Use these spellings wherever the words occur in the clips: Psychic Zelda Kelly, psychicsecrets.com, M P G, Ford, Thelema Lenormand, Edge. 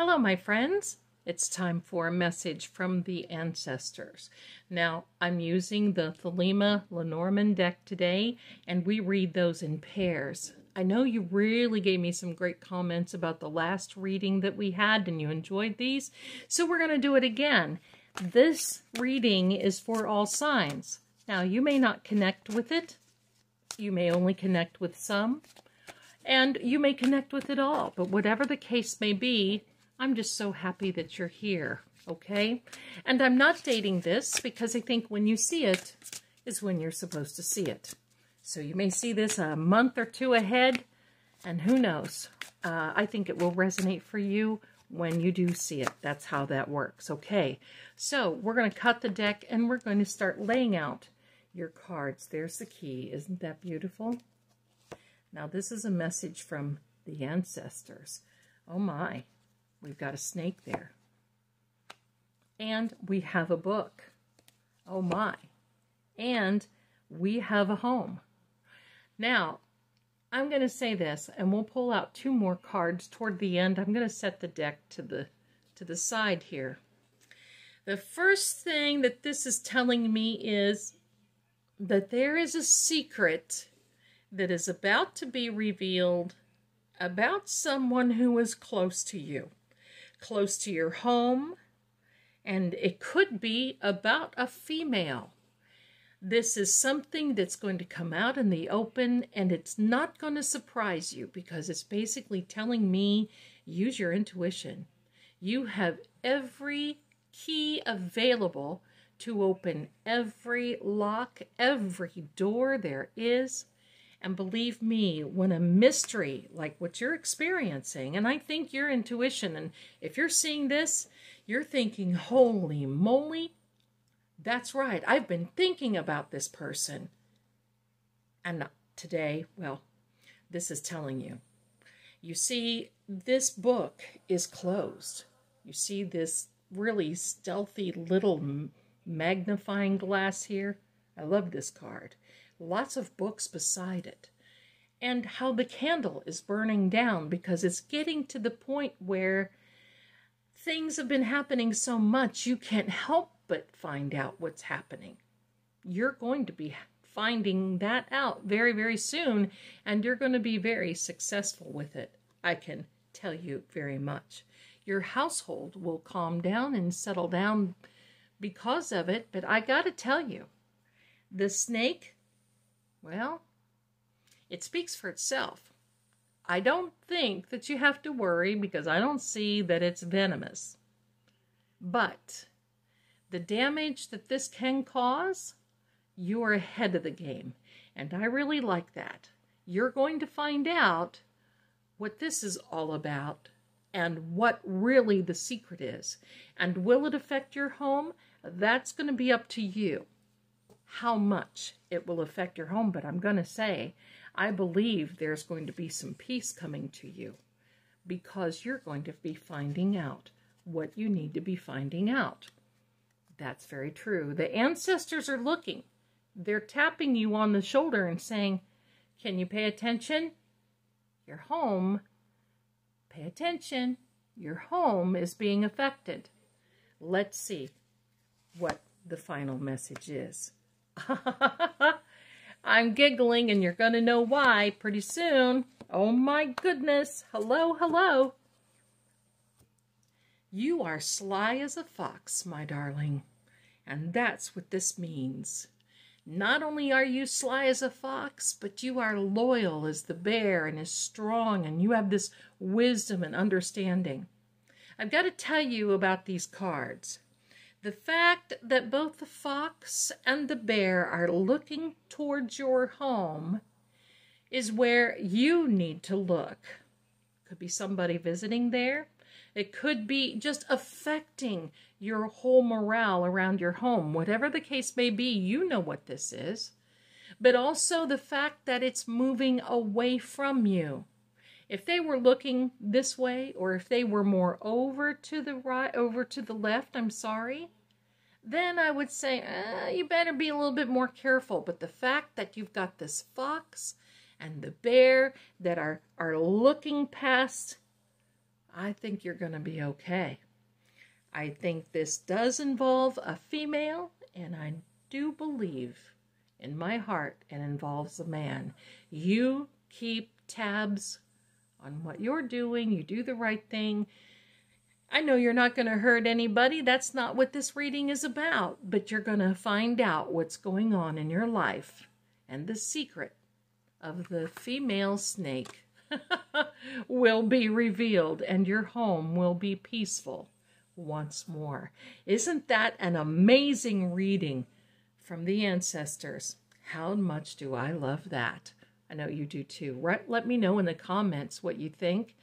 Hello, my friends. It's time for a message from the ancestors. Now, I'm using the Thelema Lenormand deck today, and we read those in pairs. I know you really gave me some great comments about the last reading that we had, and you enjoyed these, so we're going to do it again. This reading is for all signs. Now, you may not connect with it. You may only connect with some, and you may connect with it all, but whatever the case may be, I'm just so happy that you're here, okay? And I'm not dating this because I think when you see it is when you're supposed to see it. So you may see this a month or two ahead, and who knows? I think it will resonate for you when you do see it. That's how that works, okay? So we're going to cut the deck, and we're going to start laying out your cards. There's the key. Isn't that beautiful? Now, this is a message from the ancestors. Oh, my. We've got a snake there. And we have a book. Oh my. And we have a home. Now, I'm going to say this, and we'll pull out two more cards toward the end. I'm going to set the deck to the side here. The first thing that this is telling me is that there is a secret that is about to be revealed about someone who is close to you. Close to your home, and it could be about a female. This is something that's going to come out in the open, and it's not going to surprise you because it's basically telling me, use your intuition. You have every key available to open every lock, every door there is. And believe me, when a mystery like what you're experiencing, and I think your intuition, and if you're seeing this, you're thinking, holy moly, that's right. I've been thinking about this person. And today, well, this is telling you. You see, this book is closed. You see this really stealthy little magnifying glass here. I love this card. Lots of books beside it, and how the candle is burning down because it's getting to the point where things have been happening so much you can't help but find out what's happening. You're going to be finding that out very, very soon, and you're going to be very successful with it. I can tell you very much. Your household will calm down and settle down because of it, but I got to tell you, the snake, well, it speaks for itself. I don't think that you have to worry because I don't see that it's venomous. But the damage that this can cause, you're ahead of the game. And I really like that. You're going to find out what this is all about and what really the secret is. And will it affect your home? That's going to be up to you. How much it will affect your home, but I'm going to say I believe there's going to be some peace coming to you because you're going to be finding out what you need to be finding out. That's very true. The ancestors are looking. They're tapping you on the shoulder and saying, can you pay attention? Your home, pay attention. Your home is being affected. Let's see what the final message is. I'm giggling, and you're going to know why pretty soon. Oh my goodness. Hello, hello. You are sly as a fox, my darling. And that's what this means. Not only are you sly as a fox, but you are loyal as the bear and as strong, and you have this wisdom and understanding. I've got to tell you about these cards. The fact that both the fox and the bear are looking towards your home is where you need to look. Could be somebody visiting there. It could be just affecting your whole morale around your home. Whatever the case may be, you know what this is. But also the fact that it's moving away from you. If they were looking this way, or if they were more over to the right, over to the left, I'm sorry, then I would say, you better be a little bit more careful. But the fact that you've got this fox and the bear that are looking past, I think you're going to be okay. I think this does involve a female, and I do believe in my heart it involves a man. You keep tabs on what you're doing. You do the right thing. I know you're not going to hurt anybody. That's not what this reading is about. But you're going to find out what's going on in your life and the secret of the female snake will be revealed, and your home will be peaceful once more. Isn't that an amazing reading from the ancestors? How much do I love that? I know you do too. Right? Let me know in the comments what you think.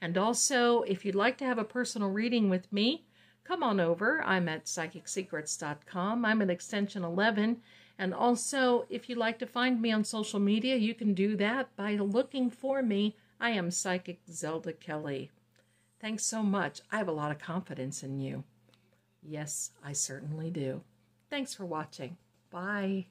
And also, if you'd like to have a personal reading with me, come on over. I'm at psychicsecrets.com. I'm at extension 11. And also, if you'd like to find me on social media, you can do that by looking for me. I am Psychic Zelda Kelly. Thanks so much. I have a lot of confidence in you. Yes, I certainly do. Thanks for watching. Bye.